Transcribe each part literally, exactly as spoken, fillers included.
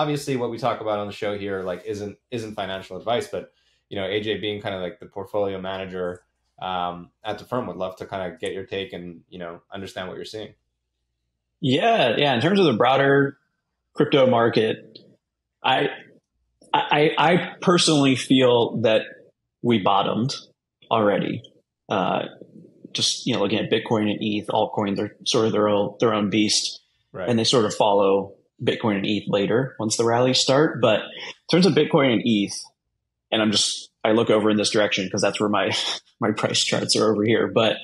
obviously what we talk about on the show here, like isn't, isn't financial advice, but you know, A J being kind of like the portfolio manager um, at the firm, would love to kind of get your take and, you know, understand what you're seeing. Yeah. Yeah. In terms of the broader crypto market, I, I, I personally feel that we bottomed already. Uh, just, you know, looking at Bitcoin and E T H, altcoins are sort of their own, their own beast, right? And they sort of follow Bitcoin and E T H later once the rallies start. But in terms of Bitcoin and E T H, and I'm just, I look over in this direction because that's where my, my price charts are over here. But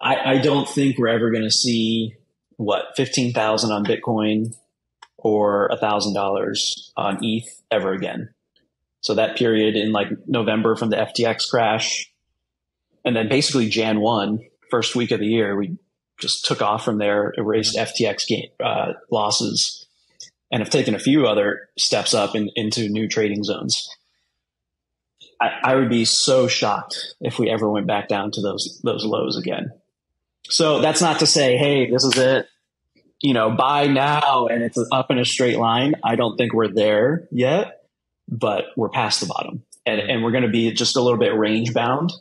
I, I don't think we're ever going to see what, fifteen thousand on Bitcoin or a thousand dollars on E T H ever again. So that period in like November from the F T X crash, and then basically January first, first week of the year, we just took off from there, erased F T X gain, uh, losses, and have taken a few other steps up in, into new trading zones. I, I would be so shocked if we ever went back down to those those lows again. So that's not to say, hey, this is it, you know, buy now and it's up in a straight line. I don't think we're there yet, but we're past the bottom, and, and we're going to be just a little bit range bound.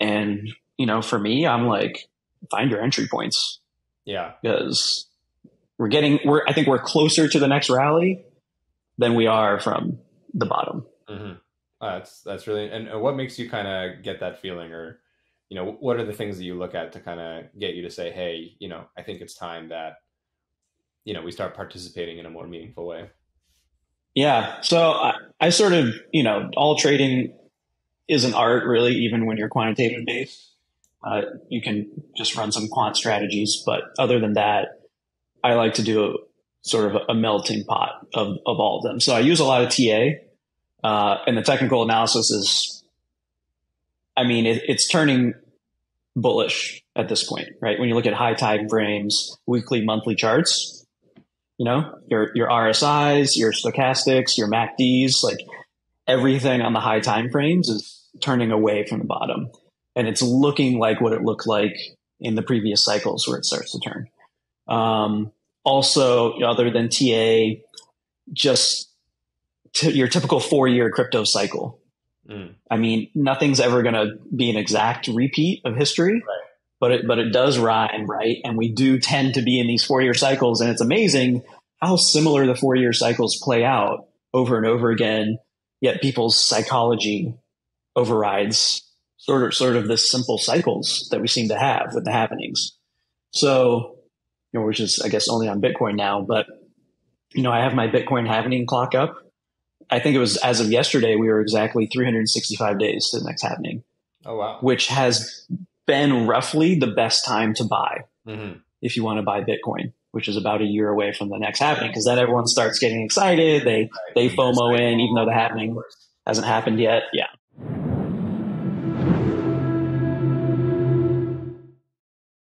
And, you know, for me, I'm like, find your entry points. Yeah. Because we're getting, we're, I think we're closer to the next rally than we are from the bottom. Mm-hmm. Uh, that's, that's really, and what makes you kind of get that feeling, or, you know, what are the things that you look at to kind of get you to say, hey, you know, I think it's time that, you know, we start participating in a more meaningful way. Yeah. So I, I sort of, you know, all trading is an art, really, even when you're quantitative based. Uh, you can just run some quant strategies. But other than that, I like to do a, sort of a melting pot of, of all of them. So I use a lot of T A, uh, and the technical analysis is, I mean, it, it's turning bullish at this point, right? When you look at high time frames, weekly, monthly charts, you know, your, your R S Is, your stochastics, your M A C Ds, like everything on the high time frames is turning away from the bottom. And it's looking like what it looked like in the previous cycles where it starts to turn. Um, also, you know, other than T A, just t your typical four-year crypto cycle. Mm. I mean, nothing's ever going to be an exact repeat of history, right? but it but it does rhyme, right? And we do tend to be in these four-year cycles, and it's amazing how similar the four-year cycles play out over and over again. Yet people's psychology overrides sort of sort of the simple cycles that we seem to have with the happenings. So, you know, which is, I guess, only on Bitcoin now, but, you know, I have my Bitcoin happening clock up. I think it was as of yesterday, we were exactly three hundred sixty-five days to the next happening. Oh, wow. Which has been roughly the best time to buy, mm-hmm, if you want to buy Bitcoin, which is about a year away from the next happening, because then everyone starts getting excited. They, right. they FOMO in, even though the happening hasn't happened yet. Yeah.